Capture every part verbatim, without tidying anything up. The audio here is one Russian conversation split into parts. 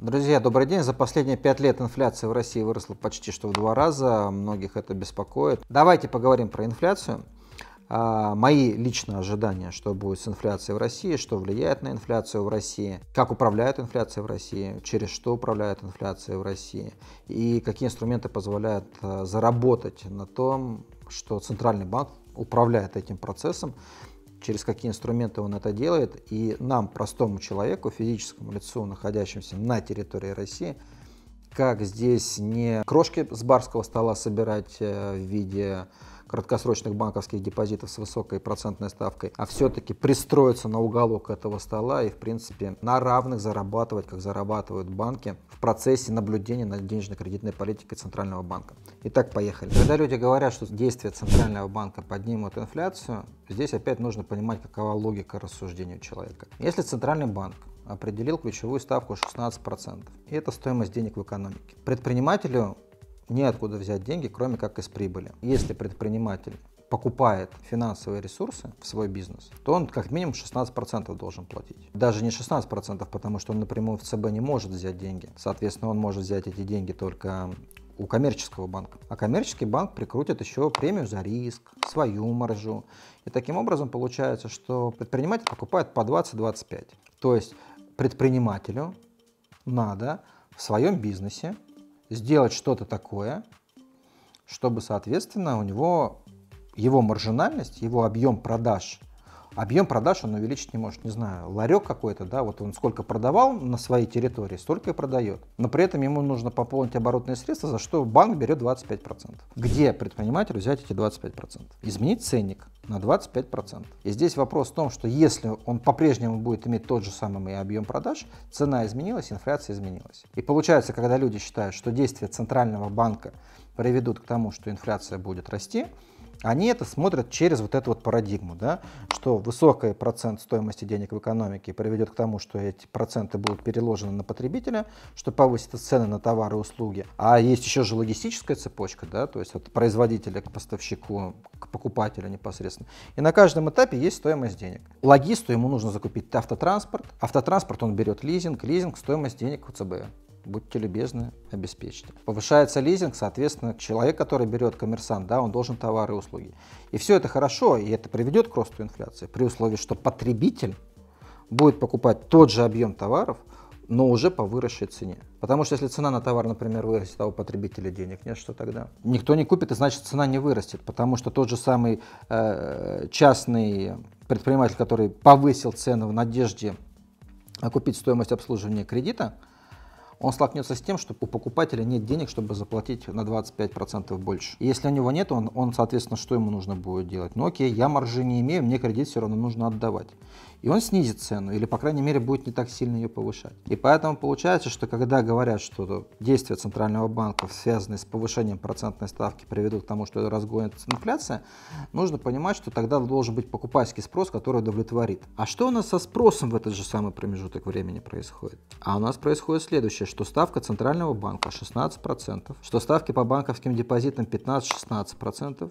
Друзья, добрый день. За последние пять лет инфляция в России выросла почти что в два раза. Многих это беспокоит. Давайте поговорим про инфляцию. А, мои личные ожидания, что будет с инфляцией в России, что влияет на инфляцию в России, как управляет инфляцией в России, через что управляет инфляцией в России и какие инструменты позволяют а, заработать на том, что Центральный банк управляет этим процессом, через какие инструменты он это делает, и нам, простому человеку, физическому лицу, находящемуся на территории России, как здесь не крошки с барского стола собирать в виде краткосрочных банковских депозитов с высокой процентной ставкой, а все-таки пристроиться на уголок этого стола и, в принципе, на равных зарабатывать, как зарабатывают банки в процессе наблюдения над денежно-кредитной политикой Центрального банка. Итак, поехали. Когда люди говорят, что действия Центрального банка поднимут инфляцию, здесь опять нужно понимать, какова логика рассуждения человека. Если Центральный банк определил ключевую ставку шестнадцать процентов, и это стоимость денег в экономике, предпринимателю неоткуда взять деньги, кроме как из прибыли. Если предприниматель покупает финансовые ресурсы в свой бизнес, то он как минимум шестнадцать процентов должен платить. Даже не шестнадцать процентов, потому что он напрямую в ЦБ не может взять деньги. Соответственно, он может взять эти деньги только у коммерческого банка. А коммерческий банк прикрутит еще премию за риск, свою маржу. И таким образом получается, что предприниматель покупает по двадцать — двадцать пять процентов. То есть предпринимателю надо в своем бизнесе сделать что-то такое, чтобы, соответственно, у него его маржинальность, его объем продаж, объем продаж он увеличить не может. Не знаю, ларек какой-то, да, вот он сколько продавал на своей территории, столько и продает. Но при этом ему нужно пополнить оборотные средства, за что банк берет двадцать пять процентов. Где предпринимателю взять эти двадцать пять процентов? Изменить ценник на двадцать пять процентов. И здесь вопрос в том, что если он по-прежнему будет иметь тот же самый объем продаж, цена изменилась, инфляция изменилась. И получается, когда люди считают, что действия Центрального банка приведут к тому, что инфляция будет расти, они это смотрят через вот эту вот парадигму, да, что высокий процент стоимости денег в экономике приведет к тому, что эти проценты будут переложены на потребителя, что повысит цены на товары и услуги. А есть еще же логистическая цепочка, да, то есть от производителя к поставщику, к покупателю непосредственно. И на каждом этапе есть стоимость денег. Логисту ему нужно закупить автотранспорт, автотранспорт он берет лизинг, лизинг стоимость денег у ЦБ. Будьте любезны, обеспечьте. Повышается лизинг, соответственно, человек, который берет, коммерсант, да, он должен товары и услуги. И все это хорошо, и это приведет к росту инфляции, при условии, что потребитель будет покупать тот же объем товаров, но уже по выросшей цене. Потому что если цена на товар, например, вырастет, а у потребителя денег нет, что тогда? Никто не купит, и значит цена не вырастет, потому что тот же самый э, частный предприниматель, который повысил цену в надежде окупить стоимость обслуживания кредита, он столкнется с тем, что у покупателя нет денег, чтобы заплатить на двадцать пять процентов больше. И если у него нет, он, он, соответственно, что ему нужно будет делать? Ну окей, я маржи не имею, мне кредит все равно нужно отдавать. И он снизит цену, или, по крайней мере, будет не так сильно ее повышать. И поэтому получается, что когда говорят, что действия Центрального банка, связанные с повышением процентной ставки, приведут к тому, что разгонит инфляция, нужно понимать, что тогда должен быть покупательский спрос, который удовлетворит. А что у нас со спросом в этот же самый промежуток времени происходит? А у нас происходит следующее, что ставка Центрального банка шестнадцать процентов, что ставки по банковским депозитам пятнадцать — шестнадцать процентов,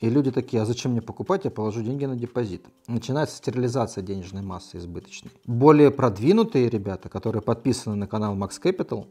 и люди такие, а зачем мне покупать, я положу деньги на депозит. Начинается стерилизация денежной массы избыточной. Более продвинутые ребята, которые подписаны на канал MaxCapital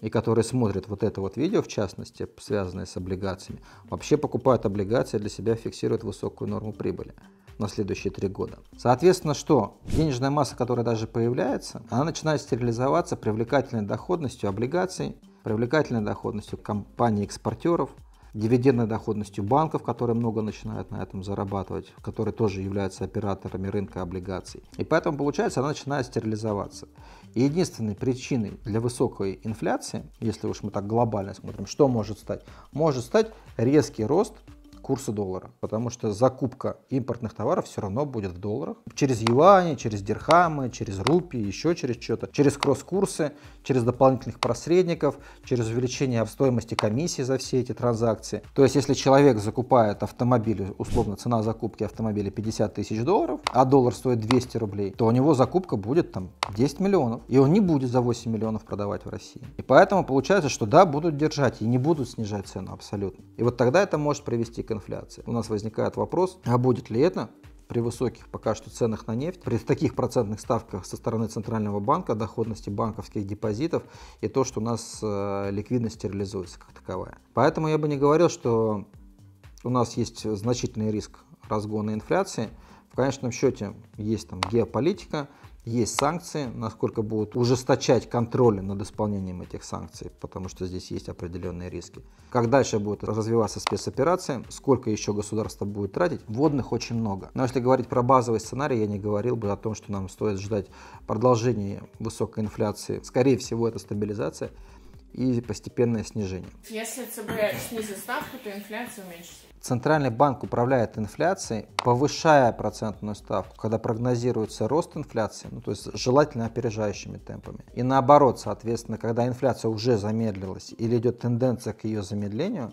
и которые смотрят вот это вот видео, в частности, связанное с облигациями, вообще покупают облигации, для себя фиксируют высокую норму прибыли на следующие три года. Соответственно, что? Денежная масса, которая даже появляется, она начинает стерилизоваться привлекательной доходностью облигаций, привлекательной доходностью компаний-экспортеров, дивидендной доходностью банков, которые много начинают на этом зарабатывать, которые тоже являются операторами рынка облигаций. И поэтому, получается, она начинает стерилизоваться. И единственной причиной для высокой инфляции, если уж мы так глобально смотрим, что может стать? Может стать резкий рост курса доллара, потому что закупка импортных товаров все равно будет в долларах. Через юани, через дирхамы, через рупии, еще через что-то, через кросс-курсы, через дополнительных посредников, через увеличение стоимости комиссии за все эти транзакции. То есть, если человек закупает автомобиль, условно, цена закупки автомобиля пятьдесят тысяч долларов, а доллар стоит двести рублей, то у него закупка будет там десять миллионов, и он не будет за восемь миллионов продавать в России. И поэтому получается, что да, будут держать и не будут снижать цену абсолютно. И вот тогда это может привести к инфляции. У нас возникает вопрос, а будет ли это при высоких пока что ценах на нефть, при таких процентных ставках со стороны Центрального банка, доходности банковских депозитов и то, что у нас ликвидность стерилизуется как таковая. Поэтому я бы не говорил, что у нас есть значительный риск разгона инфляции. В конечном счете есть там геополитика, есть санкции, насколько будут ужесточать контроль над исполнением этих санкций, потому что здесь есть определенные риски. Как дальше будет развиваться спецоперация, сколько еще государство будет тратить, вводных очень много. Но если говорить про базовый сценарий, я не говорил бы о том, что нам стоит ждать продолжения высокой инфляции. Скорее всего, это стабилизация и постепенное снижение. Если ЦБ снизит ставку, то инфляция уменьшится. Центральный банк управляет инфляцией, повышая процентную ставку, когда прогнозируется рост инфляции, ну, то есть желательно опережающими темпами. И наоборот, соответственно, когда инфляция уже замедлилась или идет тенденция к ее замедлению,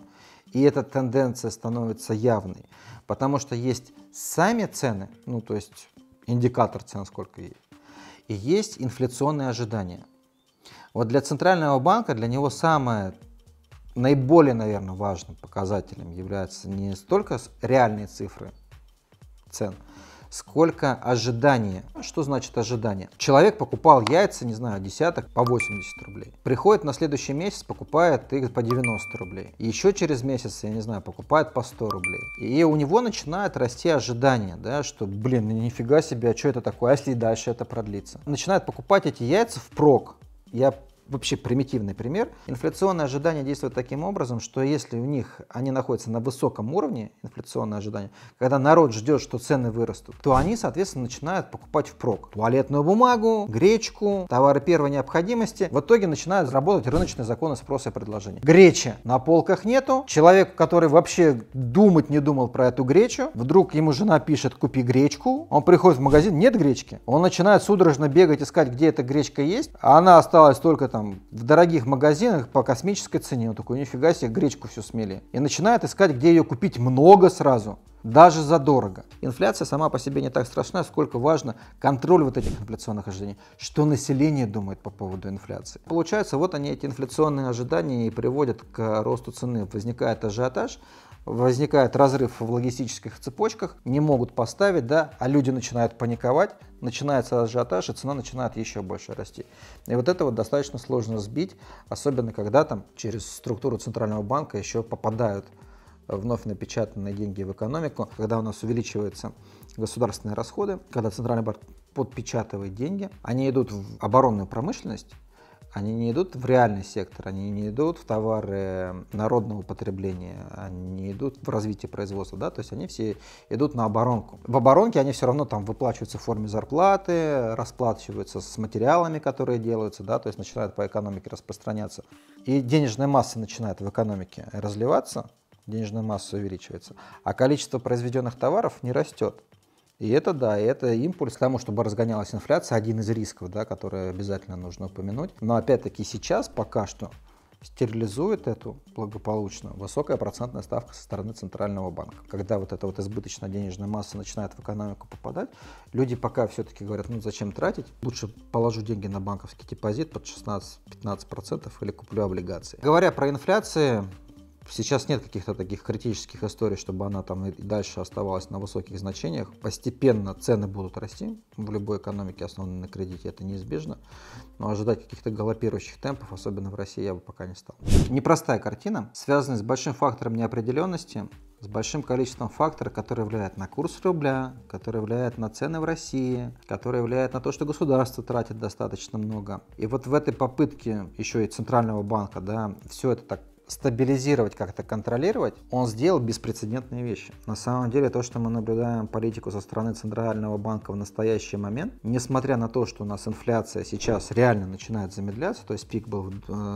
и эта тенденция становится явной, потому что есть сами цены, ну то есть индикатор цен, сколько есть, и есть инфляционные ожидания. Вот для Центрального банка, для него самое наиболее, наверное, важным показателем являются не столько реальные цифры цен, сколько ожидания. Что значит ожидание? Человек покупал яйца, не знаю, десяток по восемьдесят рублей. Приходит на следующий месяц, покупает их по девяносто рублей. И еще через месяц, я не знаю, покупает по сто рублей. И у него начинает расти ожидание, да, что, блин, нифига себе, а что это такое, а если и дальше это продлится? Начинает покупать эти яйца впрок. Я вообще примитивный пример. Инфляционные ожидания действуют таким образом, что если у них они находятся на высоком уровне, инфляционные ожидания, когда народ ждет, что цены вырастут, то они, соответственно, начинают покупать впрок туалетную бумагу, гречку, товары первой необходимости. В итоге начинают работать рыночные законы спроса и предложения. Гречи на полках нету. Человек, который вообще думать не думал про эту гречу, вдруг ему жена пишет: купи гречку. Он приходит в магазин, нет гречки. Он начинает судорожно бегать, искать, где эта гречка есть. А она осталась только там в дорогих магазинах по космической цене. Он такой: нифига себе, гречку всю смели. И начинает искать, где ее купить много сразу, даже задорого. Инфляция сама по себе не так страшна, сколько важно контроль вот этих инфляционных ожиданий. Что население думает по поводу инфляции? Получается, вот они, эти инфляционные ожидания, и приводят к росту цены. Возникает ажиотаж, возникает разрыв в логистических цепочках, не могут поставить, да, а люди начинают паниковать, начинается ажиотаж, и цена начинает еще больше расти. И вот это вот достаточно сложно сбить, особенно когда там через структуру Центрального банка еще попадают вновь напечатанные деньги в экономику, когда у нас увеличиваются государственные расходы, когда Центральный банк подпечатывает деньги, они идут в оборонную промышленность, они не идут в реальный сектор, они не идут в товары народного потребления, они не идут в развитие производства, да, то есть они все идут на оборонку. В оборонке они все равно там выплачиваются в форме зарплаты, расплачиваются с материалами, которые делаются, да, то есть начинают по экономике распространяться. И денежная масса начинает в экономике разливаться, денежная масса увеличивается, а количество произведенных товаров не растет. И это, да, это импульс к тому, чтобы разгонялась инфляция, один из рисков, да, который обязательно нужно упомянуть. Но опять-таки сейчас пока что стерилизует эту благополучно высокая процентная ставка со стороны Центрального банка. Когда вот эта вот избыточная денежная масса начинает в экономику попадать, люди пока все-таки говорят: ну зачем тратить, лучше положу деньги на банковский депозит под шестнадцать-пятнадцать процентов или куплю облигации. Говоря про инфляцию, сейчас нет каких-то таких критических историй, чтобы она там и дальше оставалась на высоких значениях. Постепенно цены будут расти. В любой экономике, основанной на кредите, это неизбежно. Но ожидать каких-то галопирующих темпов, особенно в России, я бы пока не стал. Непростая картина, связанная с большим фактором неопределенности, с большим количеством факторов, которые влияют на курс рубля, которые влияют на цены в России, которые влияют на то, что государство тратит достаточно много. И вот в этой попытке еще и Центрального банка, да, все это так стабилизировать, как-то контролировать, он сделал беспрецедентные вещи. На самом деле, то, что мы наблюдаем политику со стороны Центрального банка в настоящий момент, несмотря на то, что у нас инфляция сейчас реально начинает замедляться, то есть пик был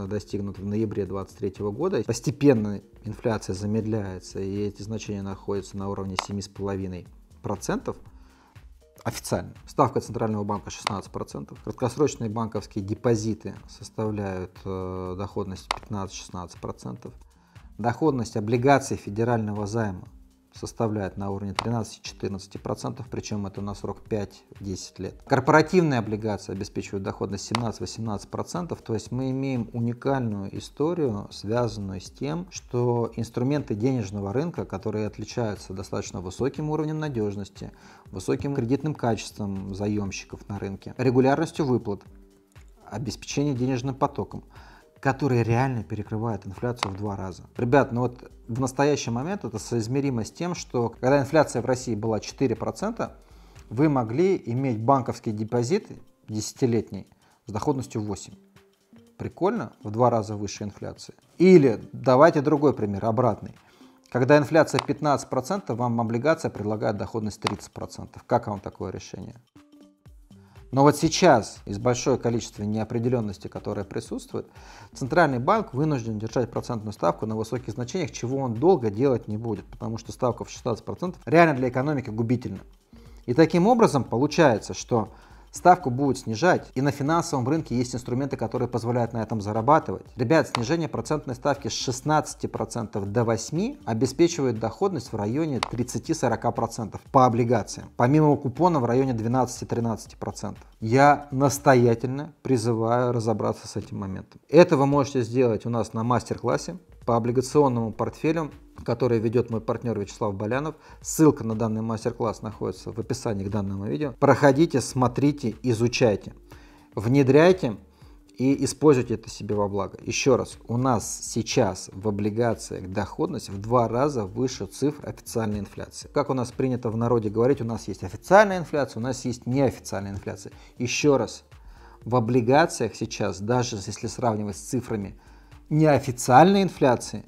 достигнут в ноябре две тысячи двадцать третьего года, постепенно инфляция замедляется, и эти значения находятся на уровне семь и пять десятых процента официально. Ставка Центрального банка шестнадцать процентов. Краткосрочные банковские депозиты составляют э, доходность пятнадцать-шестнадцать процентов. Доходность облигаций федерального займа составляет на уровне тринадцати-четырнадцати процентов, причем это на срок пять-десять лет. Корпоративные облигации обеспечивают доходность семнадцать-восемнадцать процентов, то есть мы имеем уникальную историю, связанную с тем, что инструменты денежного рынка, которые отличаются достаточно высоким уровнем надежности, высоким кредитным качеством заемщиков на рынке, регулярностью выплат, обеспечением денежным потоком, который реально перекрывает инфляцию в два раза. Ребят, ну вот в настоящий момент это соизмеримо с тем, что когда инфляция в России была четыре процента, вы могли иметь банковский депозит десятилетний с доходностью восемь процентов. Прикольно, в два раза выше инфляции. Или давайте другой пример, обратный. Когда инфляция пятнадцать процентов, вам облигация предлагает доходность тридцать процентов. Как вам такое решение? Но вот сейчас, из большого количества неопределенности, которая присутствует, Центральный банк вынужден держать процентную ставку на высоких значениях, чего он долго делать не будет, потому что ставка в шестнадцать процентов реально для экономики губительна. И таким образом получается, что ставку будут снижать, и на финансовом рынке есть инструменты, которые позволяют на этом зарабатывать. Ребят, снижение процентной ставки с шестнадцати процентов до восьми процентов обеспечивает доходность в районе тридцати-сорока процентов по облигациям, помимо купона в районе двенадцати-тринадцати процентов. Я настоятельно призываю разобраться с этим моментом. Это вы можете сделать у нас на мастер-классе по облигационному портфелю, который ведет мой партнер Вячеслав Болянов. Ссылка на данный мастер-класс находится в описании к данному видео. Проходите, смотрите, изучайте, внедряйте и используйте это себе во благо. Еще раз, у нас сейчас в облигациях доходность в два раза выше цифр официальной инфляции. Как у нас принято в народе говорить, у нас есть официальная инфляция, у нас есть неофициальная инфляция. Еще раз, в облигациях сейчас, даже если сравнивать с цифрами неофициальной инфляции,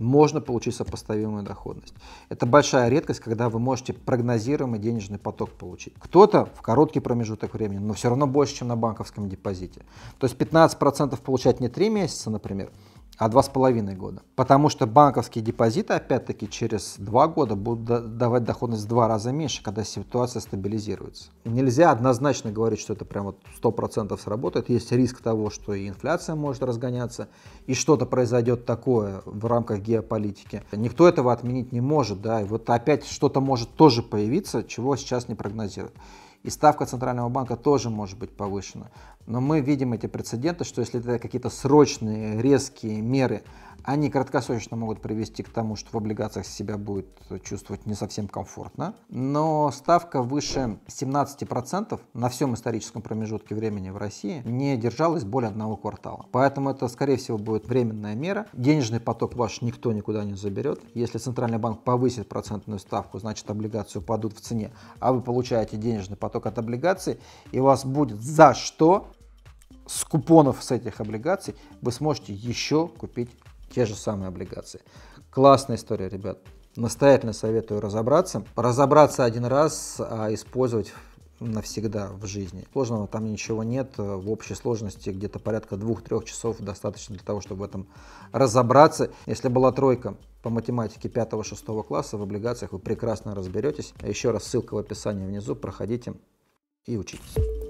можно получить сопоставимую доходность. Это большая редкость, когда вы можете прогнозируемый денежный поток получить. Кто-то в короткий промежуток времени, но все равно больше, чем на банковском депозите. То есть пятнадцать процентов получать не три месяца, например, а два с половиной года. Потому что банковские депозиты, опять-таки, через два года будут давать доходность в два раза меньше, когда ситуация стабилизируется. Нельзя однозначно говорить, что это прям вот сто процентов сработает. Есть риск того, что и инфляция может разгоняться, и что-то произойдет такое в рамках геополитики. Никто этого отменить не может, да, и вот опять что-то может тоже появиться, чего сейчас не прогнозируют. И ставка Центрального банка тоже может быть повышена. Но мы видим эти прецеденты, что если это какие-то срочные, резкие меры, они краткосрочно могут привести к тому, что в облигациях себя будет чувствовать не совсем комфортно. Но ставка выше семнадцати процентов на всем историческом промежутке времени в России не держалась более одного квартала. Поэтому это, скорее всего, будет временная мера. Денежный поток ваш никто никуда не заберет. Если Центральный банк повысит процентную ставку, значит, облигации упадут в цене, а вы получаете денежный поток от облигаций, и у вас будет за что с купонов с этих облигаций вы сможете еще купить те же самые облигации. Классная история, ребят. Настоятельно советую разобраться. Разобраться один раз, а использовать навсегда в жизни. Сложного там ничего нет. В общей сложности где-то порядка двух-трёх часов достаточно для того, чтобы в этом разобраться. Если была тройка по математике пятого-шестого класса, в облигациях вы прекрасно разберетесь. Еще раз, ссылка в описании внизу. Проходите и учитесь.